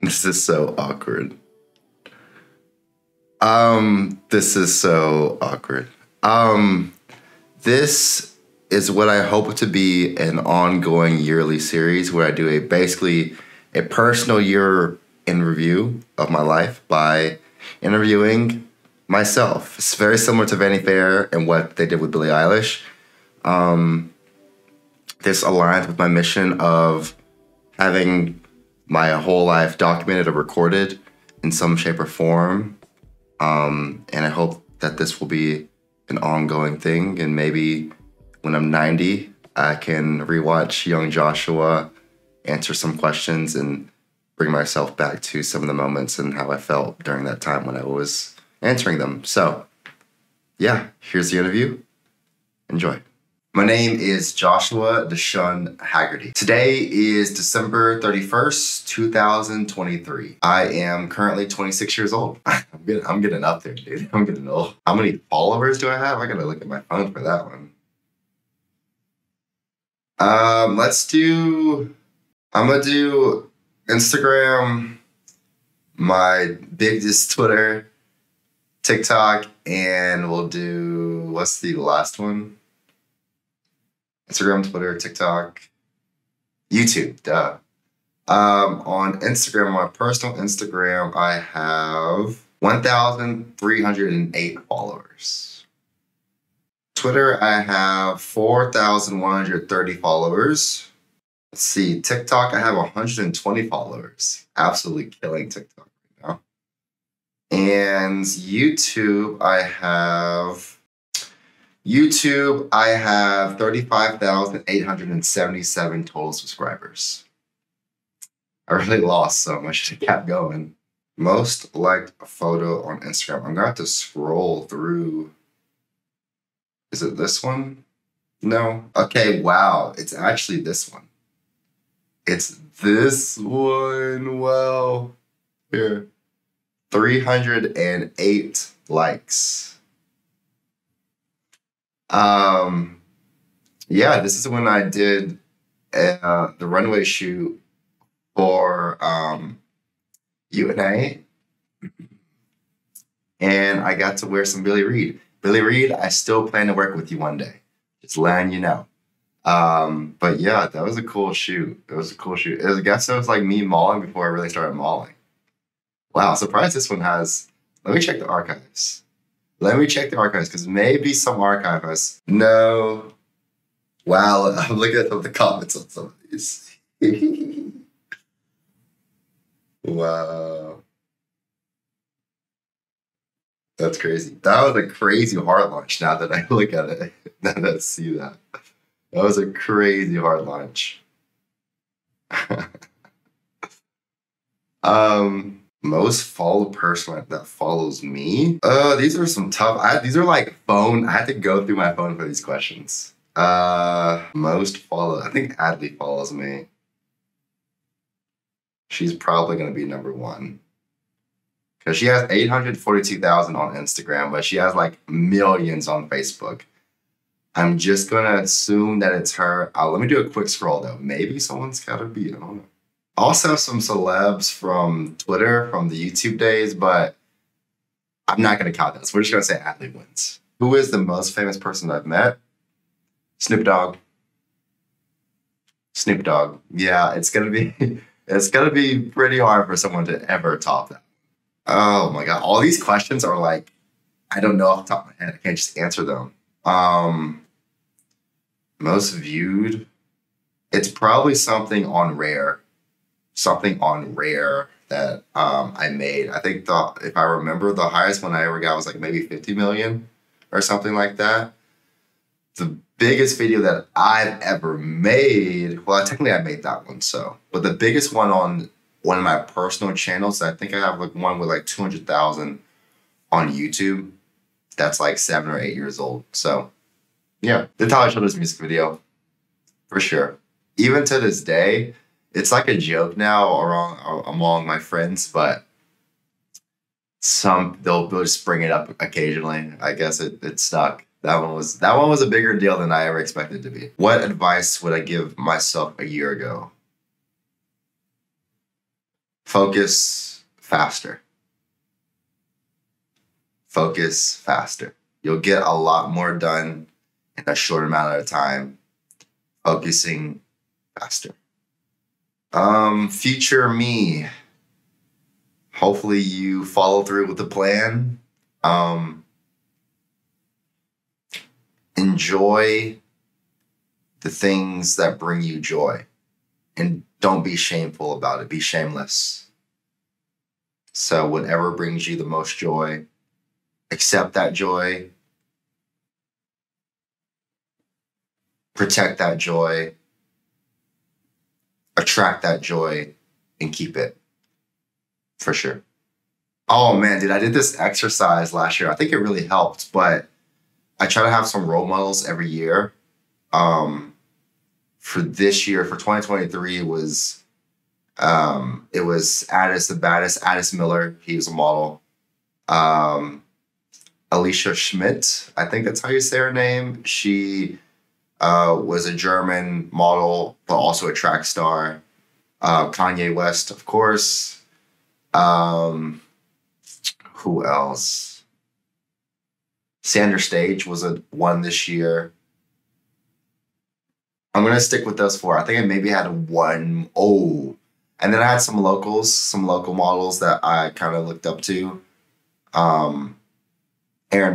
This is so awkward. This is so awkward. This is what I hope to be an ongoing yearly series where I do a basically a personal year in review of my life by interviewing myself. It's very similar to Vanity Fair and what they did with Billie Eilish. This aligns with my mission of having my whole life documented or recorded in some shape or form. And I hope that this will be an ongoing thing, and maybe when I'm 90, I can rewatch Young Joshua, answer some questions, and bring myself back to some of the moments and how I felt during that time when I was answering them. So yeah, here's the interview. Enjoy. My name is Joshua Deshaun Haggerty. Today is December 31st, 2023. I am currently 26 years old. I'm getting up there, dude. I'm getting old. How many followers do I have? I gotta look at my phone for that one. I'm gonna do Instagram, my biggest Twitter, TikTok, and we'll do, what's the last one? Instagram, Twitter, TikTok, YouTube, duh. On Instagram, my personal Instagram, I have 1,308 followers. Twitter, I have 4,130 followers. Let's see, TikTok, I have 120 followers. Absolutely killing TikTok right now. And YouTube, I have 35,877 total subscribers. I really lost some. I should have kept going. Most liked photo on Instagram. I'm gonna have to scroll through. Is it this one? No. Okay, wow. It's actually this one. It's this one. Wow. Here. 308 likes. Yeah, this is when I did the runway shoot for UNA, and I got to wear some Billy Reid. Billy Reid, I still plan to work with you one day. Just letting you know. But yeah, that was a cool shoot. It was a cool shoot. I guess it was like me mauling before I really started mauling. Wow, surprised this one has. Let me check the archives. Let me check the archives, because maybe some archivists. No. Wow, I'm looking at the comments on some of these. Wow. That's crazy. That was a crazy hard launch now that I look at it. Now that I see that. That was a crazy hard launch. Most followed person that follows me. These are some tough. These are like phone. I had to go through my phone for these questions. Most followed. I think Adley follows me. She's probably gonna be number one, because she has 842,000 on Instagram, but she has like millions on Facebook. I'm just gonna assume that it's her. Let me do a quick scroll though. Maybe someone's gotta be. I don't know. Also some celebs from Twitter, from the YouTube days, but I'm not going to count this. We're just going to say Adley wins. Who is the most famous person I've met? Snoop Dogg. Snoop Dogg. Yeah, it's gonna be pretty hard for someone to ever top that. Oh my God. All these questions are like, I don't know off the top of my head. I can't just answer them. Most viewed. It's probably something on Rare. Something on Rare that I made. I think if I remember, the highest one I ever got was like maybe 50 million or something like that. The biggest video that I've ever made, well, technically I made that one, so. But the biggest one on one of my personal channels, I think I have like one with like 200,000 on YouTube. That's like 7 or 8 years old. So yeah, the Tyler Shodders music video, for sure. Even to this day, it's like a joke now among my friends, but they'll just bring it up occasionally. I guess it stuck. That one was a bigger deal than I ever expected it to be. What advice would I give myself a year ago? Focus faster. Focus faster. You'll get a lot more done in a short amount of time. Focusing faster. Future me. Hopefully you follow through with the plan. Enjoy the things that bring you joy. And don't be shameful about it. Be shameless. So whatever brings you the most joy, accept that joy. Protect that joy. Attract that joy and keep it. For sure. Oh man, dude, I did this exercise last year. I think it really helped, but I try to have some role models every year. For this year, for 2023, it was Addis Miller. He was a model. Alicia Schmidt, I think that's how you say her name. She was a German model, but also a track star. Kanye West, of course. Who else? Sander Stage was one this year. I'm going to stick with those four. I think I maybe had one. Oh, and then I had some locals, some local models that I kind of looked up to. Erin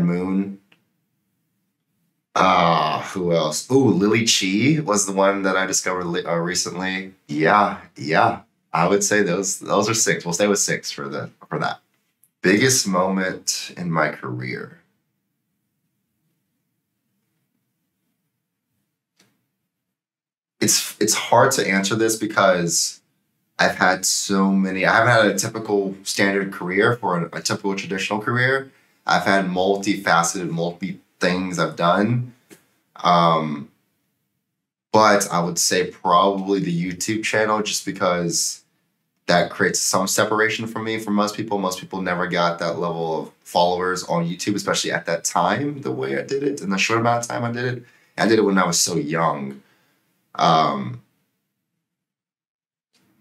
Moon. Who else? Ooh, Lily Chi was the one that I discovered recently. Yeah. I would say those are six. We'll stay with six for that. Biggest moment in my career. It's hard to answer this because I've had so many. I haven't had a typical standard career for a typical traditional career. I've had multifaceted, multi things I've done. But I would say probably the YouTube channel, just because that creates some separation from me. From most people. Most people never got that level of followers on YouTube, especially at that time, the way I did it, in the short amount of time I did it. I did it when I was so young.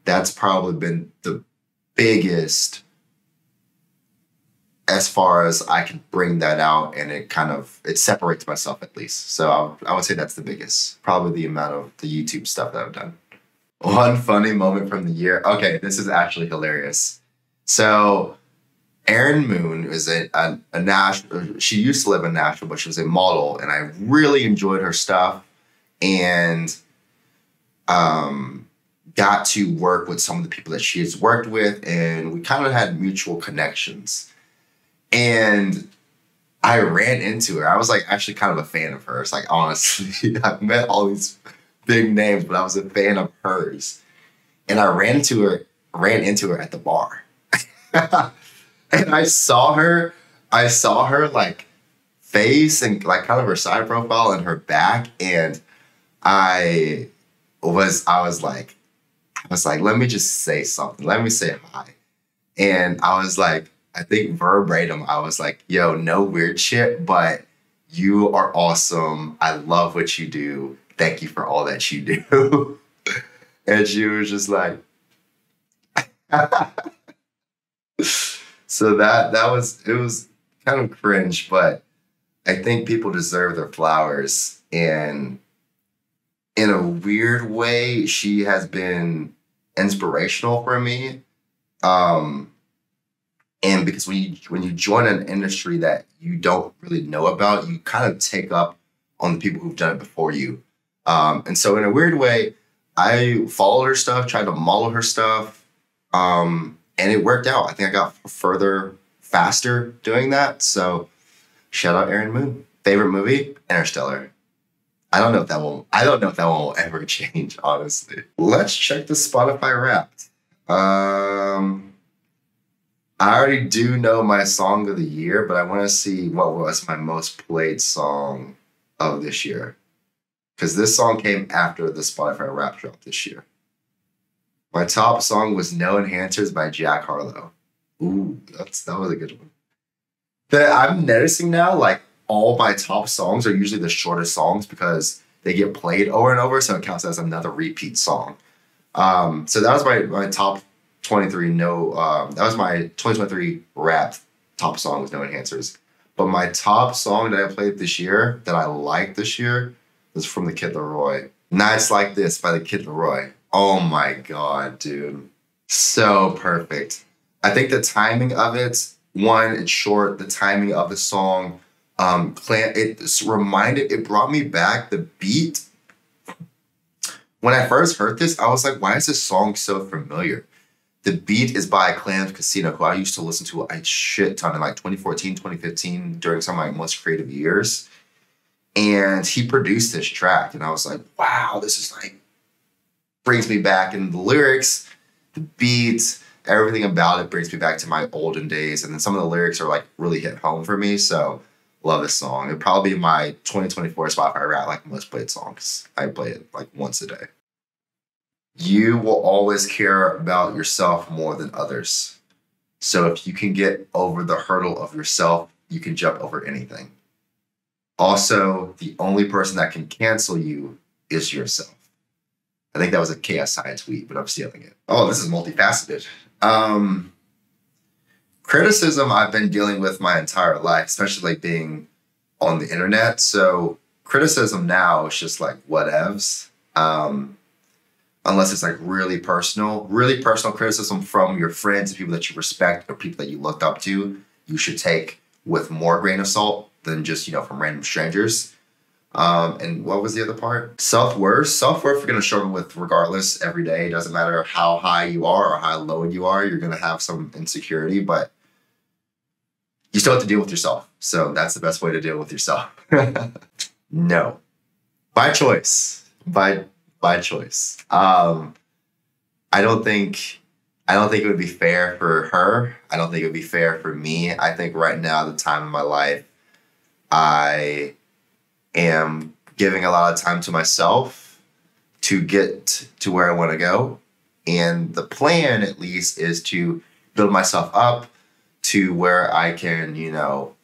That's probably been the biggest, as far as I can bring that out, and it separates myself at least. So I would say that's the biggest, probably the amount of the YouTube stuff that I've done. One funny moment from the year. Okay, this is actually hilarious. So Erin Moon is a Nashville. She used to live in Nashville, but she was a model, and I really enjoyed her stuff. And got to work with some of the people that she has worked with, and we kind of had mutual connections. And I ran into her. I was like actually kind of a fan of hers. Like honestly, I've met all these big names, but I was a fan of hers. And I ran into her at the bar. And I saw her like face and like kind of her side profile and her back, and I was like, let me just say something. Let me say hi. And I was like, I think verbatim, I was like, yo, no weird shit, but you are awesome. I love what you do. Thank you for all that you do. And she was just like, so it was kind of cringe, but I think people deserve their flowers. And in a weird way, she has been inspirational for me. And because when you join an industry that you don't really know about, you kind of take up on the people who've done it before you. And so in a weird way, I followed her stuff, tried to model her stuff, and it worked out. I think I got further faster doing that. So shout out Erin Moon. Favorite movie? Interstellar. I don't know if that one will ever change, honestly. Let's check the Spotify Wrapped. I already do know my song of the year, but I want to see what was my most played song of this year. Because this song came after the Spotify Wrapped drop this year. My top song was No Enhancers by Jack Harlow. Ooh, that was a good one. That I'm noticing now, like, all my top songs are usually the shortest songs because they get played over and over, so it counts as another repeat song. So that was my top 23, no, that was my 2023 rap top song with no enhancers. But my top song that I played this year, that I liked this year, was from the Kid LeRoy. Nights Like This by the Kid LeRoy. Oh my God, dude. So perfect. I think the timing of it, one, it's short, the timing of the song, it brought me back the beat. When I first heard this, I was like, why is this song so familiar? The beat is by Clams Casino, who I used to listen to a shit ton in like 2014, 2015, during some of my most creative years. And he produced this track, and I was like, wow, this is like, brings me back. And the lyrics, the beats, everything about it brings me back to my olden days. And then some of the lyrics are like really hit home for me. So love this song. It'd probably be my 2024 Spotify rap, like most played songs. I play it like once a day. You will always care about yourself more than others. So if you can get over the hurdle of yourself, you can jump over anything. Also, the only person that can cancel you is yourself. I think that was a KSI tweet, but I'm stealing it. Oh, this is multifaceted. Criticism I've been dealing with my entire life, especially like being on the internet. So criticism now is just like whatevs. Unless it's like really personal criticism from your friends and people that you respect or people that you looked up to, you should take with more grain of salt than just, you know, from random strangers. And what was the other part? Self-worth. Self-worth you're going to struggle with regardless every day. It doesn't matter how high you are or how low you are. You're going to have some insecurity, but you still have to deal with yourself. So that's the best way to deal with yourself. No. By choice. By choice. I don't think it would be fair for her. I don't think it would be fair for me. I think right now, the time in my life, I am giving a lot of time to myself to get to where I want to go. And the plan, at least, is to build myself up to where I can, you know,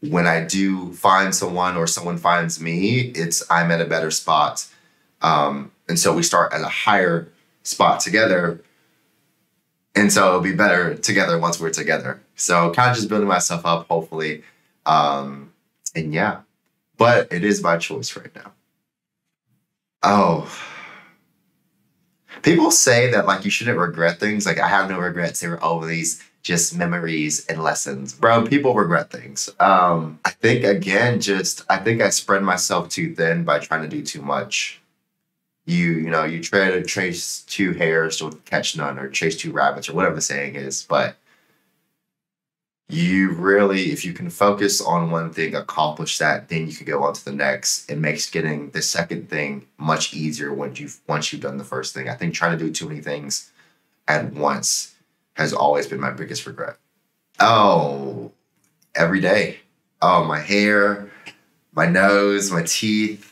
when I do find someone or someone finds me, I'm at a better spot. And so we start at a higher spot together. And so it'll be better together once we're together. So kind of just building myself up, hopefully. And yeah. But it is by choice right now. Oh. People say that, like, you shouldn't regret things. Like, I have no regrets. They were always just memories and lessons. Bro, people regret things. I think, again, I spread myself too thin by trying to do too much. You know, you try to chase two hares to catch none, or chase two rabbits, or whatever the saying is. But you really, if you can focus on one thing, accomplish that, then you can go on to the next. It makes getting the second thing much easier once you've done the first thing. I think trying to do too many things at once has always been my biggest regret. Oh, every day. Oh, my hair, my nose, my teeth.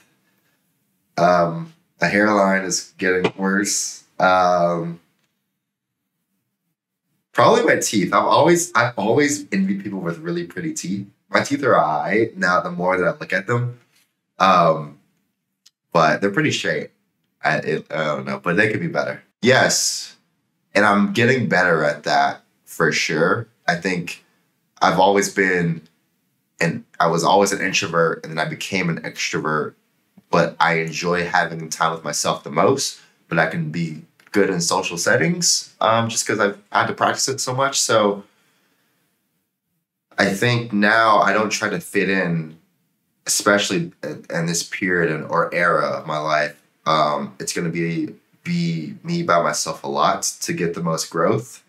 The hairline is getting worse. Probably my teeth. I've always envied people with really pretty teeth. My teeth are alright now. The more that I look at them, but they're pretty straight. I don't know, but they could be better. Yes, and I'm getting better at that for sure. I think I've always been, and I was always an introvert, and then I became an extrovert. But I enjoy having time with myself the most. But I can be good in social settings just because I've had to practice it so much. So I think now I don't try to fit in, especially in this period or era of my life. It's going to be me by myself a lot to get the most growth.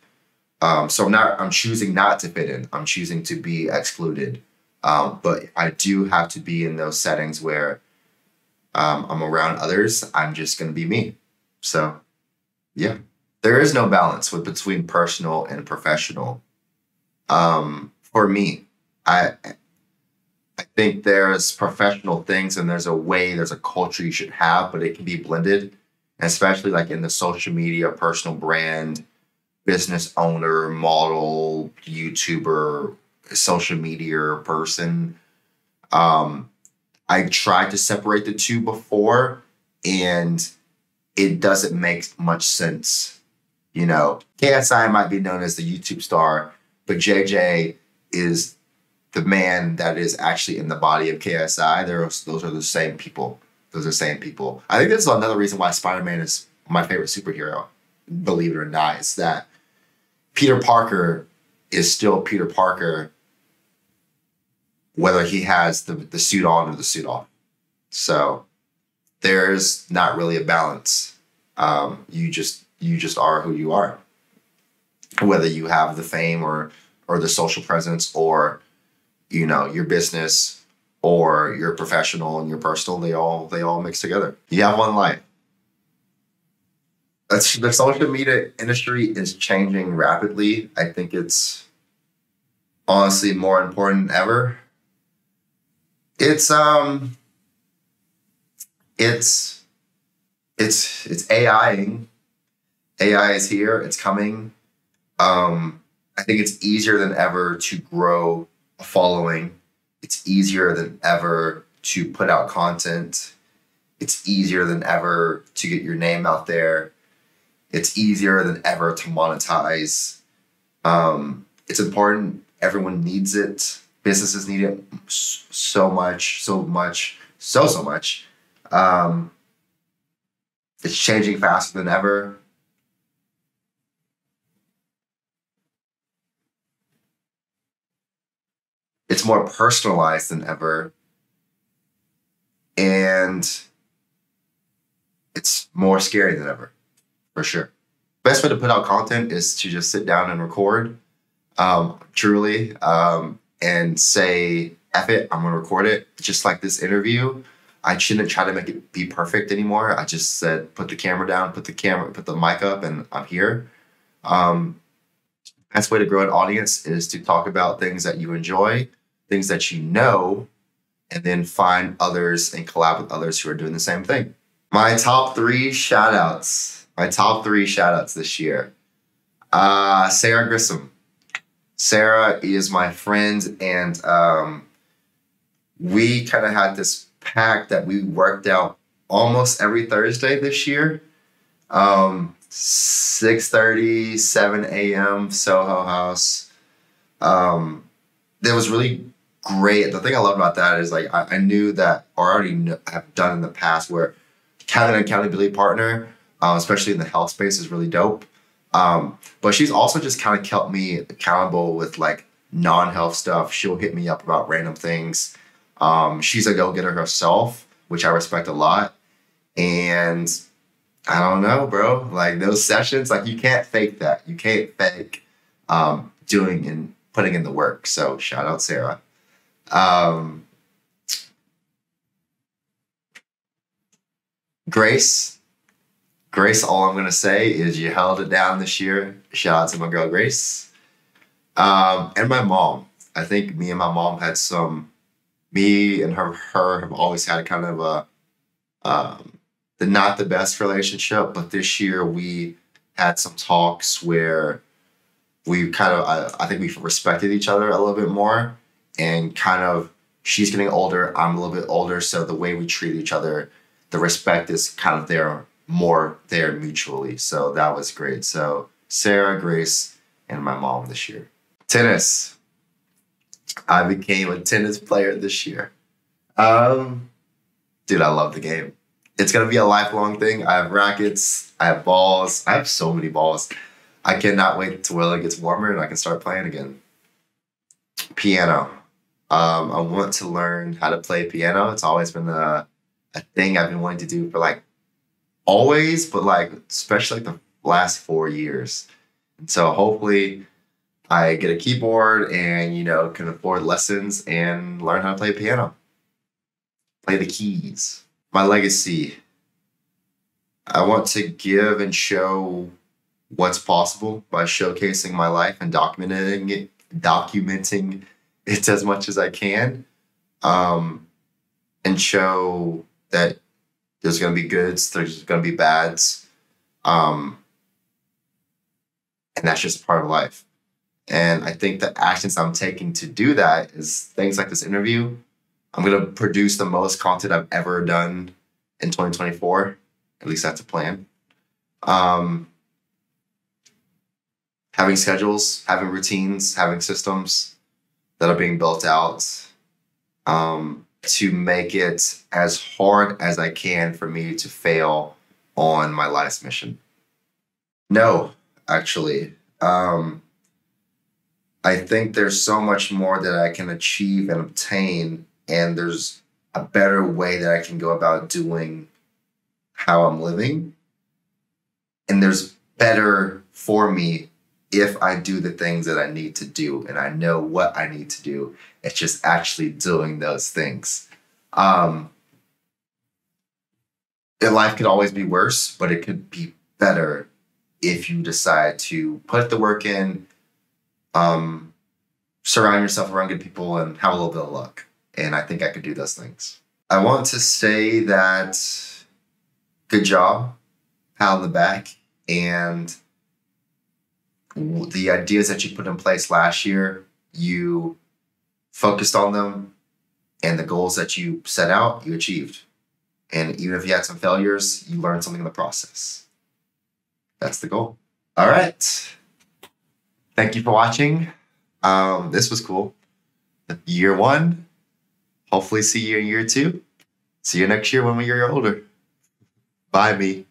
So I'm choosing not to fit in. I'm choosing to be excluded. But I do have to be in those settings where I'm around others. I'm just going to be me. So, yeah. There is no balance between personal and professional. For me, I think there's professional things and there's a way, there's a culture you should have, but it can be blended, especially like in the social media, personal brand, business owner, model, YouTuber, social media person. I tried to separate the two before, and it doesn't make much sense You know, KSI might be known as the YouTube star, but JJ is the man that is actually in the body of KSI. Those are the same people. Those are the same people. I think this is another reason why Spider-Man is my favorite superhero, believe it or not, is that Peter Parker is still Peter Parker, whether he has the suit on or the suit off. So there's not really a balance. You just are who you are, whether you have the fame or the social presence or, you know, your business or your professional and your personal. They all mix together. You have one life. The social media industry is changing rapidly. I think it's honestly more important than ever. It's AIing. AI is here. It's coming. I think it's easier than ever to grow a following. It's easier than ever to put out content. It's easier than ever to get your name out there. It's easier than ever to monetize. It's important. Everyone needs it. Businesses need it so much. It's changing faster than ever. It's more personalized than ever. And it's more scary than ever, for sure. Best way to put out content is to just sit down and record, truly, and say, F it, I'm gonna record it. Just like this interview, I shouldn't try to make it be perfect anymore. I just said, put the camera down, put the mic up, and I'm here. Best way to grow an audience is to talk about things that you enjoy, things that you know, and then find others and collab with others who are doing the same thing. My top three shout outs. My top three shout outs this year. Sarah Grissom. Sarah is my friend, and we kind of had this pact that we worked out almost every Thursday this year. 6:30, 7 a.m. Soho House. That was really great. The thing I love about that is, like, I knew that, or I already have done in the past, where having an accountability partner, especially in the health space, is really dope. But she's also just kind of kept me accountable with, like, non-health stuff. She'll hit me up about random things. She's a go-getter herself, which I respect a lot. And I don't know, bro. Like, those sessions, like, you can't fake that. You can't fake doing and putting in the work. So shout out Sarah. Grace. Grace, all I'm going to say is you held it down this year. Shout out to my girl, Grace. And my mom. I think me and my mom had some... Me and her have always had kind of a... not the best relationship, but this year we had some talks where we kind of, I think we've respected each other a little bit more, and kind of, she's getting older, I'm a little bit older, so the way we treat each other, the respect is kind of more there mutually. So that was great. So Sarah, Grace, and my mom this year. Tennis. I became a tennis player this year. Dude, I love the game. It's going to be a lifelong thing. I have rackets. I have balls. I have so many balls. I cannot wait till it gets warmer and I can start playing again. Piano. I want to learn how to play piano. It's always been a thing I've been wanting to do for, like, always, but, like, especially, like, the last 4 years. And so hopefully I get a keyboard and, you know, can afford lessons and learn how to play piano. Play the keys. My legacy. I want to give and show what's possible by showcasing my life and documenting it as much as I can, and show that there's going to be goods, there's going to be bads, and that's just a part of life. And I think the actions I'm taking to do that is things like this interview. I'm going to produce the most content I've ever done in 2024. At least that's a plan. having schedules, having routines, having systems that are being built out to make it as hard as I can for me to fail on my life's mission. No, actually. I think there's so much more that I can achieve and obtain, and there's a better way that I can go about doing how I'm living. And there's better for me if I do the things that I need to do and I know what I need to do. It's just actually doing those things. Life could always be worse, but it could be better if you decide to put the work in, surround yourself around good people, and have a little bit of luck. And I think I could do those things. I want to say that good job, pat on the back, and the ideas that you put in place last year, you focused on them, and the goals that you set out, you achieved. And even if you had some failures, you learned something in the process. That's the goal. All right. Thank you for watching. This was cool. Year one. Hopefully see you in year two. See you next year when we are older. Bye, me.